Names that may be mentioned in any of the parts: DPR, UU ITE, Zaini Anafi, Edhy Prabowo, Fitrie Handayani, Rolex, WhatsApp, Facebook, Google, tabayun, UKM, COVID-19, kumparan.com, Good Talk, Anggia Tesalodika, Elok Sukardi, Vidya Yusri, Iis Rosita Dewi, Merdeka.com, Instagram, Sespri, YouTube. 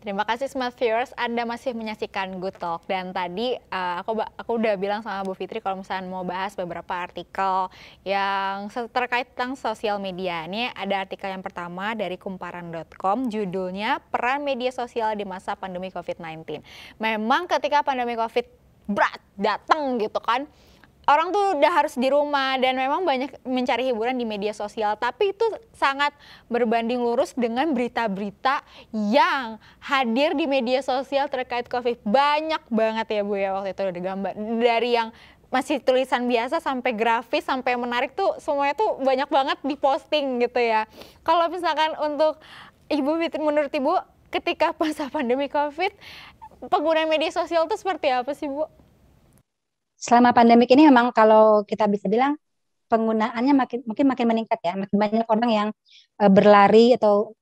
Terima kasih Smart Viewers, Anda masih menyaksikan Good Talk. Dan tadi aku udah bilang sama Bu Fitrie kalau misalnya mau bahas beberapa artikel yang terkait tentang sosial media. Ini ada artikel yang pertama dari kumparan.com, judulnya Peran Media Sosial di Masa Pandemi COVID-19. Memang ketika pandemi COVID berat datang gitu kan, orang tuh udah harus di rumah dan memang banyak mencari hiburan di media sosial. Tapi itu sangat berbanding lurus dengan berita-berita yang hadir di media sosial terkait COVID. Banyak banget ya Bu ya waktu itu, ada gambar dari yang masih tulisan biasa sampai grafis sampai menarik tuh semuanya tuh banyak banget diposting gitu ya. Kalau misalkan untuk Ibu Fitrie, menurut Ibu ketika masa pandemi COVID penggunaan media sosial tuh seperti apa sih Bu? Selama pandemik ini memang kalau kita bisa bilang penggunaannya makin meningkat ya, makin banyak orang yang berlari atau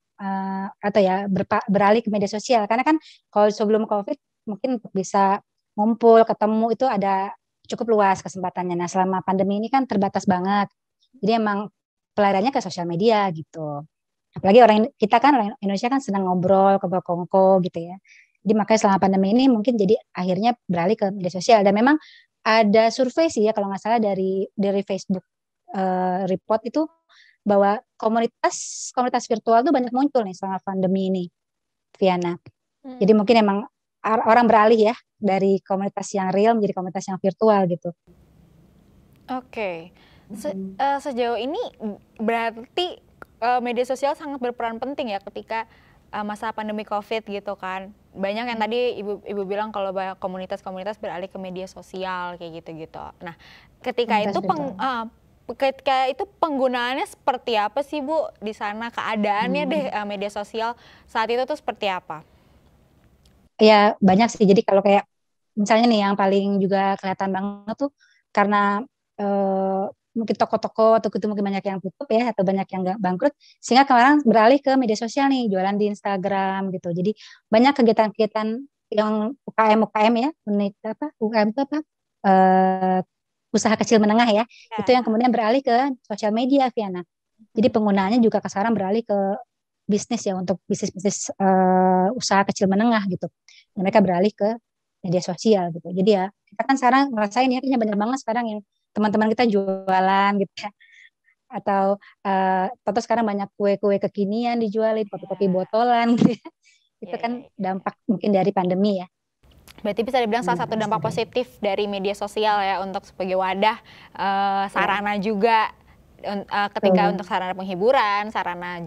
ya beralih ke media sosial. Karena kan kalau sebelum COVID mungkin bisa ngumpul, ketemu itu ada cukup luas kesempatannya. Nah, selama pandemi ini kan terbatas banget. Jadi emang pelariannya ke sosial media gitu. Apalagi orang Indonesia kan senang ngobrol, kongko gitu ya. Jadi makanya selama pandemi ini mungkin jadi akhirnya beralih ke media sosial. Dan memang ada survei sih ya kalau nggak salah dari Facebook report itu bahwa komunitas virtual tuh banyak muncul nih selama pandemi ini, Viana. Jadi mungkin emang orang beralih ya dari komunitas yang real menjadi komunitas yang virtual gitu. Oke. Sejauh ini berarti media sosial sangat berperan penting ya ketika masa pandemi COVID gitu kan. Banyak yang tadi ibu bilang kalau banyak komunitas-komunitas beralih ke media sosial kayak gitu-gitu. Nah, ketika itu penggunaannya seperti apa sih Bu di sana, keadaannya media sosial saat itu tuh seperti apa? Ya banyak sih. Jadi kalau kayak misalnya nih yang paling juga kelihatan banget tuh karena mungkin toko-toko atau gitu mungkin banyak yang tutup ya atau banyak yang bangkrut sehingga kemarin beralih ke media sosial nih, jualan di Instagram gitu. Jadi banyak kegiatan-kegiatan yang UKM ya, usaha kecil menengah ya, itu yang kemudian beralih ke sosial media, Viana. Jadi penggunaannya juga sekarang beralih ke bisnis ya, untuk bisnis-bisnis usaha kecil menengah gitu. Mereka beralih ke media sosial gitu. Jadi ya kita kan sekarang ngerasain ya, kayaknya bener banget sekarang yang teman-teman kita jualan gitu ya, atau sekarang banyak kue-kue kekinian dijualin, kopi-kopi botolan gitu ya. Itu kan dampak mungkin dari pandemi ya. Berarti bisa dibilang salah satu dampak positif dari media sosial ya, untuk sebagai wadah sarana juga ketika untuk sarana penghiburan, sarana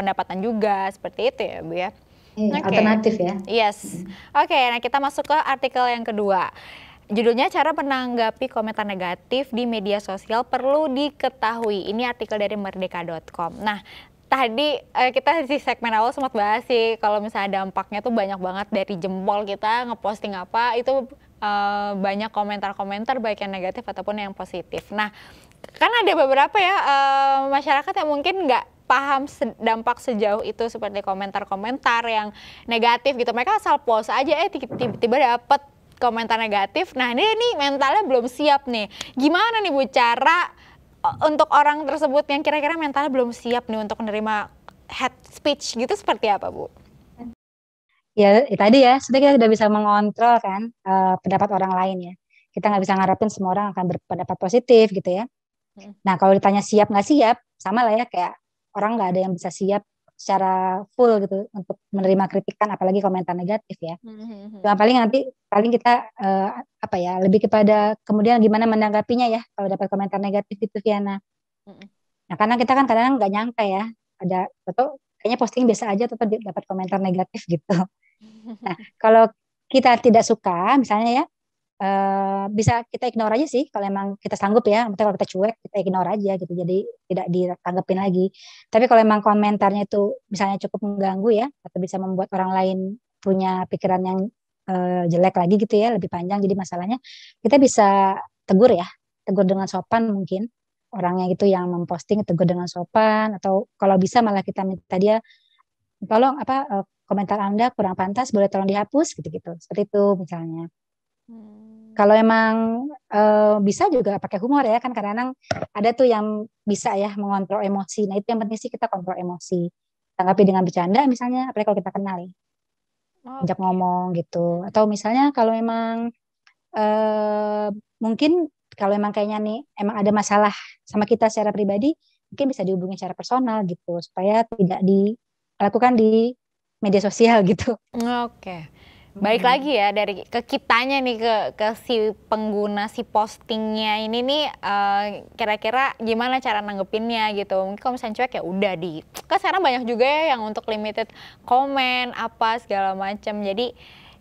pendapatan juga, seperti itu ya Bu ya. Alternatif ya. Yes. Oke, nah kita masuk ke artikel yang kedua. Judulnya cara menanggapi komentar negatif di media sosial perlu diketahui. Ini artikel dari Merdeka.com. Nah, tadi kita di segmen awal sempat bahas sih kalau misalnya dampaknya tuh banyak banget dari jempol kita ngeposting apa itu banyak komentar-komentar baik yang negatif ataupun yang positif. Nah, kan ada beberapa ya masyarakat yang mungkin nggak paham dampak sejauh itu seperti komentar-komentar yang negatif gitu. Mereka asal post aja tiba-tiba dapet komentar negatif. Nah ini mentalnya belum siap nih. Gimana nih Bu cara untuk orang tersebut yang kira-kira mentalnya belum siap nih untuk menerima hate speech gitu seperti apa Bu? Ya tadi ya, sebenarnya kita tidak bisa mengontrol kan pendapat orang lain ya. Kita nggak bisa ngarepin semua orang akan berpendapat positif gitu ya. Nah kalau ditanya siap nggak siap, sama lah ya kayak orang nggak ada yang bisa siap secara full gitu untuk menerima kritikan apalagi komentar negatif ya. Cuma paling kita lebih kepada kemudian gimana menanggapinya ya kalau dapat komentar negatif itu, Viana. Nah karena kita kan kadang-kadang nggak nyangka ya ada atau kayaknya posting biasa aja atau dapat komentar negatif gitu. Nah kalau kita tidak suka misalnya ya bisa kita ignore aja sih kalau emang kita sanggup ya. Maksudnya kalau kita cuek kita ignore aja gitu, jadi tidak ditanggepin lagi. Tapi kalau emang komentarnya itu misalnya cukup mengganggu ya atau bisa membuat orang lain punya pikiran yang jelek lagi gitu ya, lebih panjang jadi masalahnya, kita bisa tegur ya, tegur dengan sopan mungkin orangnya gitu yang memposting, tegur dengan sopan atau kalau bisa malah kita minta dia tolong komentar Anda kurang pantas, boleh tolong dihapus gitu-gitu, seperti itu misalnya. Kalau emang bisa juga pakai humor ya, kan kadang-kadang ada tuh yang bisa ya mengontrol emosi. Nah itu yang penting sih, kita kontrol emosi, tanggapi dengan bercanda misalnya, apalagi kalau kita kenal ya. ajak ngomong gitu. Atau misalnya kalau memang mungkin kalau memang kayaknya nih emang ada masalah sama kita secara pribadi, mungkin bisa dihubungi secara personal gitu supaya tidak dilakukan di media sosial gitu. Oke. Baik lagi ya dari ke kitanya nih ke si pengguna si postingnya ini nih kira-kira gimana cara nanggepinnya gitu. Mungkin kalau misalnya cuek ya udah di. Kan sekarang banyak juga ya yang untuk limited comment apa segala macam. Jadi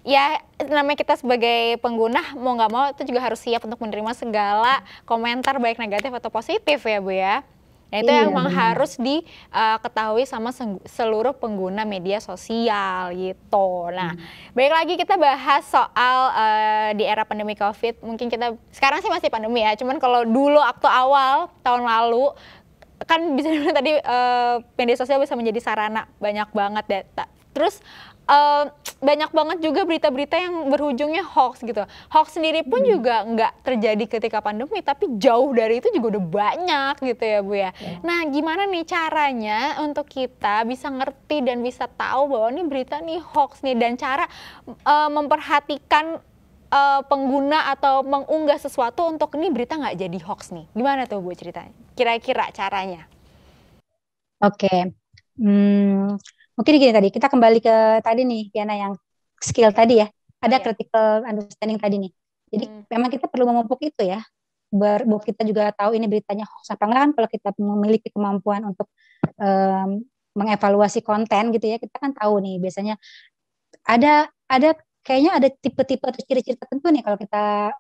ya namanya kita sebagai pengguna mau nggak mau itu juga harus siap untuk menerima segala komentar baik negatif atau positif ya Bu ya. Nah, itu yang memang harus diketahui sama seluruh pengguna media sosial gitu. Nah, baik lagi kita bahas soal di era pandemi COVID. Mungkin kita sekarang sih masih pandemi ya. Cuman kalau dulu waktu awal tahun lalu kan bisa dibilang tadi media sosial bisa menjadi sarana banyak banget data. Terus banyak banget juga berita-berita yang berujungnya hoax gitu. Hoax sendiri pun juga nggak terjadi ketika pandemi, tapi jauh dari itu juga udah banyak gitu ya Bu ya. Nah gimana nih caranya untuk kita bisa ngerti dan bisa tahu bahwa ini berita nih hoax nih, dan cara memperhatikan pengguna atau mengunggah sesuatu untuk ini berita nggak jadi hoax nih. Gimana tuh Bu ceritanya? Kira-kira caranya? Oke. Mungkin gini tadi, kita kembali ke tadi nih, Diana, yang skill tadi ya. Ada critical understanding tadi nih. Jadi memang kita perlu memupuk itu ya. Bahwa kita juga tahu ini beritanya hoax apa enggak kan. Kalau kita memiliki kemampuan untuk mengevaluasi konten gitu ya, kita kan tahu nih biasanya ada kayaknya ada tipe-tipe atau ciri-ciri tertentu nih kalau kita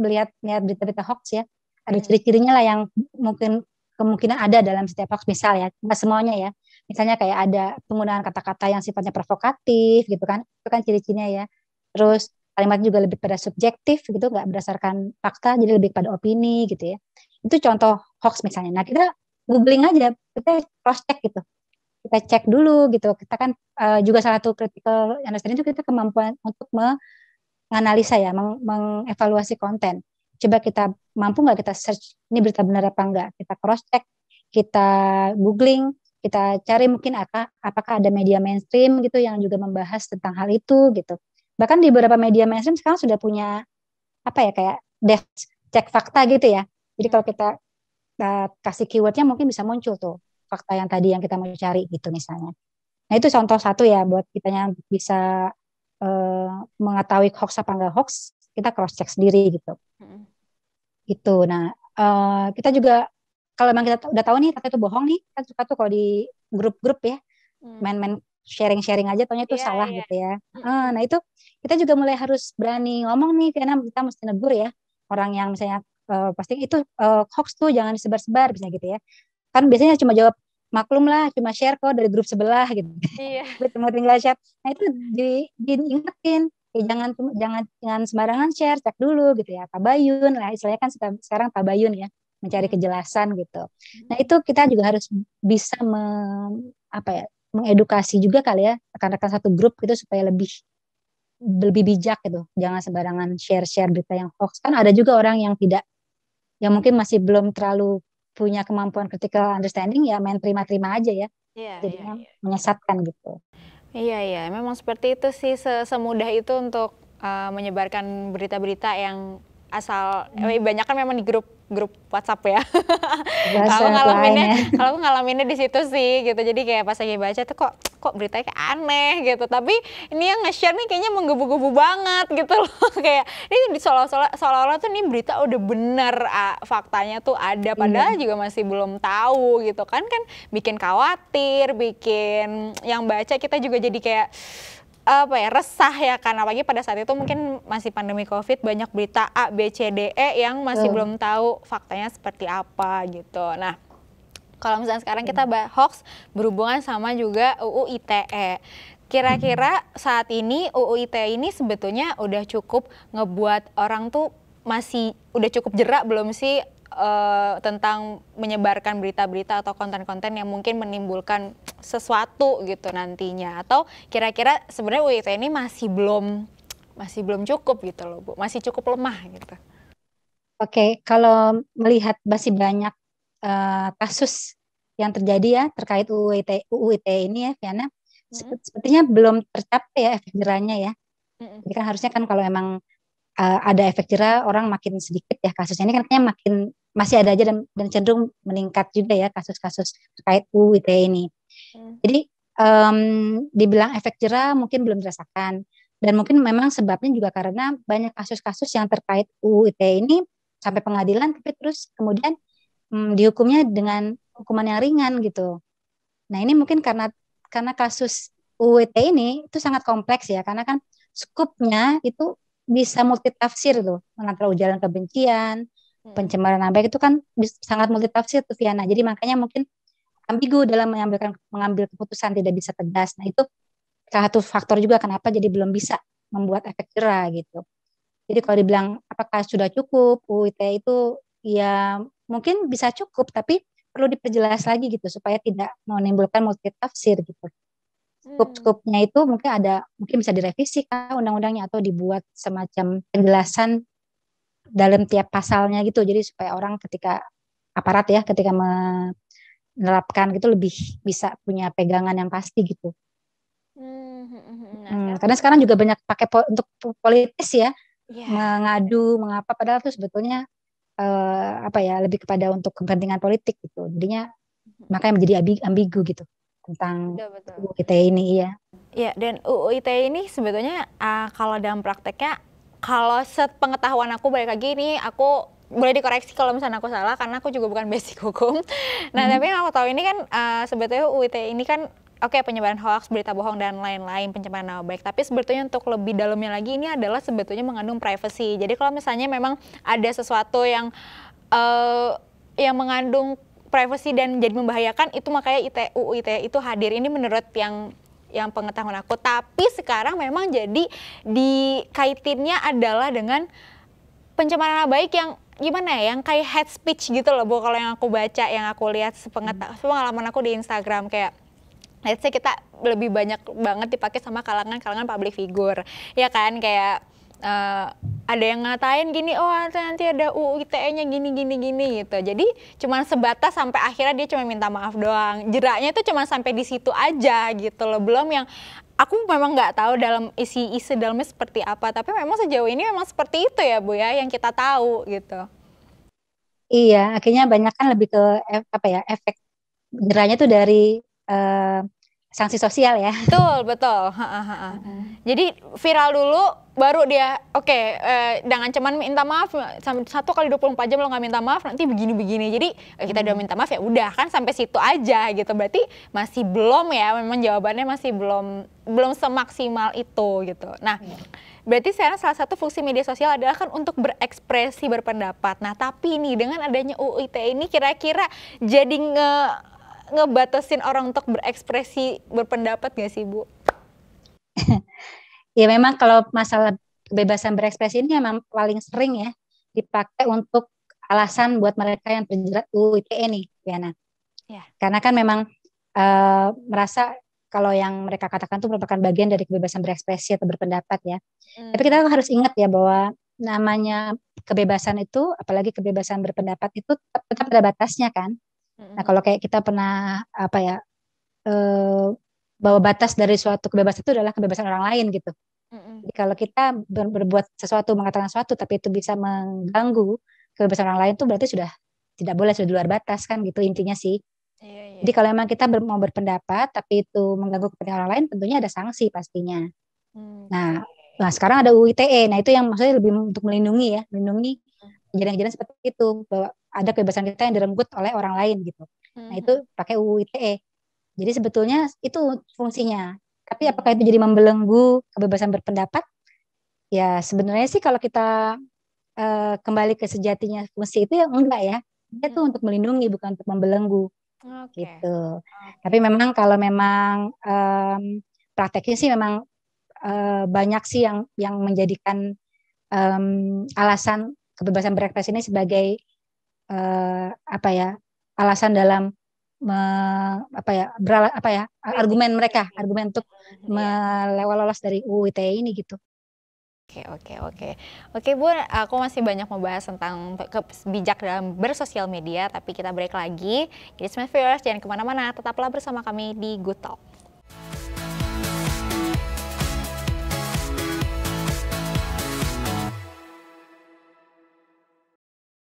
melihat berita-berita hoax ya. Ada ciri-cirinya lah yang mungkin kemungkinan ada dalam setiap hoax misal ya. Enggak semuanya ya. Misalnya kayak ada penggunaan kata-kata yang sifatnya provokatif gitu kan, itu kan ciri-cirinya ya. Terus kalimatnya juga lebih pada subjektif gitu, nggak berdasarkan fakta, jadi lebih pada opini gitu ya. Itu contoh hoax misalnya. Nah kita googling aja, kita cross-check gitu, kita cek dulu gitu. Kita kan juga salah satu critical understanding itu kita kemampuan untuk menganalisa ya, mengevaluasi konten. Coba kita mampu nggak kita search, ini berita benar apa enggak, kita cross-check, kita googling, kita cari mungkin apakah ada media mainstream gitu yang juga membahas tentang hal itu gitu. Bahkan di beberapa media mainstream sekarang sudah punya apa ya kayak desk cek fakta gitu ya. Jadi kalau kita kasih keywordnya mungkin bisa muncul tuh fakta yang tadi yang kita mau cari gitu misalnya. Nah itu contoh satu ya buat kitanya bisa mengetahui hoax apa enggak hoax, kita cross check sendiri gitu. Gitu. Nah kita juga kalau memang kita udah tahu nih kata itu bohong nih, kan suka tuh kalau di grup-grup ya main-main sharing-sharing aja taunya itu salah gitu ya. Nah itu kita juga mulai harus berani ngomong nih karena kita mesti negur ya orang yang misalnya pasti itu hoax tuh jangan disebar-sebar misalnya gitu ya. Kan biasanya cuma jawab maklum lah, cuma share kok dari grup sebelah gitu. Iya. Tinggal share. Nah itu diingetin ya, jangan sembarangan share, cek dulu gitu ya. Tabayun lah istilahnya kan sekarang tabayun ya. Mencari kejelasan gitu. Nah itu kita juga harus bisa mengedukasi juga kali ya rekan-rekan satu grup gitu supaya lebih bijak gitu. Jangan sembarangan share berita yang hoax. Kan ada juga orang yang mungkin masih belum terlalu punya kemampuan critical understanding ya main terima-terima aja ya. Jadinya menyesatkan gitu. Iya memang seperti itu sih, semudah itu untuk menyebarkan berita-berita yang asal banyak kan memang di grup WhatsApp ya. Kalau ngalaminnya di situ sih gitu. Jadi kayak pas lagi baca tuh kok beritanya kayak aneh gitu. Tapi ini yang nge-share nih kayaknya menggebu-gebu banget gitu loh. Kayak ini seolah-olah tuh nih berita udah bener faktanya tuh ada padahal juga masih belum tahu gitu kan bikin khawatir, bikin yang baca kita juga jadi kayak apa ya resah ya, karena apalagi pada saat itu mungkin masih pandemi COVID, banyak berita A, B, C, D, E yang masih belum tahu faktanya seperti apa gitu. Nah kalau misalnya sekarang kita hoax berhubungan sama juga UU ITE. Kira-kira saat ini UU ITE ini sebetulnya udah cukup ngebuat orang tuh masih udah cukup jerak belum sih tentang menyebarkan berita-berita atau konten-konten yang mungkin menimbulkan sesuatu gitu nantinya, atau kira-kira sebenarnya UU ITE ini masih belum cukup gitu loh Bu, masih cukup lemah gitu. Oke, kalau melihat masih banyak kasus yang terjadi ya terkait UU ITE ini ya Fiana, sepertinya belum tercapai ya efek jeranya ya. Jadi kan harusnya kan kalau emang ada efek jera orang makin sedikit ya kasusnya, ini kan kayaknya makin masih ada aja dan cenderung meningkat juga ya kasus-kasus terkait UU ITE ini. Jadi dibilang efek jera mungkin belum dirasakan, dan mungkin memang sebabnya juga karena banyak kasus-kasus yang terkait UU ITE ini sampai pengadilan tapi terus kemudian dihukumnya dengan hukuman yang ringan gitu. Nah ini mungkin karena kasus UU ITE ini itu sangat kompleks ya, karena kan skupnya itu bisa multitafsir tuh, antara ujaran kebencian, pencemaran nama baik itu kan sangat multitafsir tuh Viana. Jadi makanya mungkin ambigu dalam mengambil keputusan, tidak bisa tegas. Nah itu salah satu faktor juga kenapa jadi belum bisa membuat efek jera gitu. Jadi kalau dibilang apakah sudah cukup UU ITE itu, ya mungkin bisa cukup tapi perlu diperjelas lagi gitu supaya tidak menimbulkan multitafsir gitu. Skop-skopnya itu mungkin ada, mungkin bisa direvisi kan undang-undangnya, atau dibuat semacam penjelasan dalam tiap pasalnya gitu. Jadi supaya orang ketika aparat ya ketika menerapkan gitu lebih bisa punya pegangan yang pasti gitu. Karena sekarang juga banyak pakai untuk politis ya, mengadu mengapa, padahal itu sebetulnya lebih kepada untuk kepentingan politik gitu. Jadinya makanya menjadi ambigu gitu tentang UU ITE ini ya. Ya, dan UU ITE ini sebetulnya kalau dalam prakteknya, kalau sepengetahuan aku, balik lagi ini aku boleh dikoreksi kalau misalnya aku salah karena aku juga bukan basic hukum. Nah, tapi yang aku tahu ini kan sebetulnya UU ITE ini kan penyebaran hoaks, berita bohong dan lain-lain, pencemaran nama baik. Tapi sebetulnya untuk lebih dalamnya lagi ini adalah sebetulnya mengandung privacy. Jadi kalau misalnya memang ada sesuatu yang mengandung privacy dan jadi membahayakan, itu makanya UU ITE itu hadir. Ini menurut yang pengetahuan aku. Tapi sekarang memang jadi dikaitinnya adalah dengan pencemaran nama baik yang gimana ya, yang kayak hate speech gitu loh Bu, kalau yang aku baca, yang aku lihat sepengalaman aku di Instagram, kayak let's say kita lebih banyak banget dipakai sama kalangan-kalangan public figure. Ya kan, kayak ada yang ngatain gini, oh nanti ada UU ITE-nya gini gitu. Jadi cuman sebatas sampai akhirnya dia cuma minta maaf doang. Jeranya itu cuma sampai di situ aja gitu loh. Belum yang aku memang nggak tahu dalam isi dalamnya seperti apa. Tapi memang sejauh ini memang seperti itu ya Bu ya, yang kita tahu gitu. Iya, akhirnya banyak kan lebih ke efek jeranya tuh dari sanksi sosial ya. Betul. Jadi viral dulu baru dia jangan cuman minta maaf 1 kali 24 jam lo nggak minta maaf nanti begini-begini. Jadi kita udah minta maaf ya udah kan sampai situ aja gitu. Berarti masih belum ya, memang jawabannya masih belum semaksimal itu gitu. Nah, berarti sekarang salah satu fungsi media sosial adalah kan untuk berekspresi, berpendapat. Nah, tapi ini dengan adanya UU ITE ini kira-kira jadi ngebatasin orang untuk berekspresi, berpendapat gak sih Bu? Ya memang kalau masalah kebebasan berekspresi ini memang paling sering ya dipakai untuk alasan buat mereka yang terjerat UU ITE nih, Diana. Ya. Karena kan memang merasa kalau yang mereka katakan itu merupakan bagian dari kebebasan berekspresi atau berpendapat ya. Tapi kita harus ingat ya bahwa namanya kebebasan itu, apalagi kebebasan berpendapat itu tetap ada batasnya kan. Nah kalau kayak kita pernah bahwa batas dari suatu kebebasan itu adalah kebebasan orang lain gitu. Jadi kalau kita berbuat sesuatu, mengatakan sesuatu tapi itu bisa mengganggu kebebasan orang lain, itu berarti sudah tidak boleh, sudah di luar batas kan gitu intinya sih. Iya. Jadi kalau emang kita mau berpendapat tapi itu mengganggu kepentingan orang lain, tentunya ada sanksi pastinya. Nah sekarang ada UU ITE. Nah itu yang maksudnya lebih untuk melindungi ya, melindungi kejadian-kejadian seperti itu, bahwa ada kebebasan kita yang direnggut oleh orang lain gitu. Nah itu pakai UU ITE. Jadi sebetulnya itu fungsinya. Tapi apakah itu jadi membelenggu kebebasan berpendapat? Ya sebenarnya sih kalau kita kembali ke sejatinya fungsi itu ya enggak ya. Dia tuh untuk melindungi, bukan untuk membelenggu. Gitu. Tapi memang kalau memang prakteknya sih memang banyak sih yang menjadikan alasan kebebasan berekspresi ini sebagai alasan dalam argumen mereka, argumen untuk lolos dari UU ITE ini gitu. Oke Bu, aku masih banyak membahas tentang bijak dalam bersosial media, tapi kita break lagi. Jadi smart viewers jangan kemana-mana, tetaplah bersama kami di Good Talk.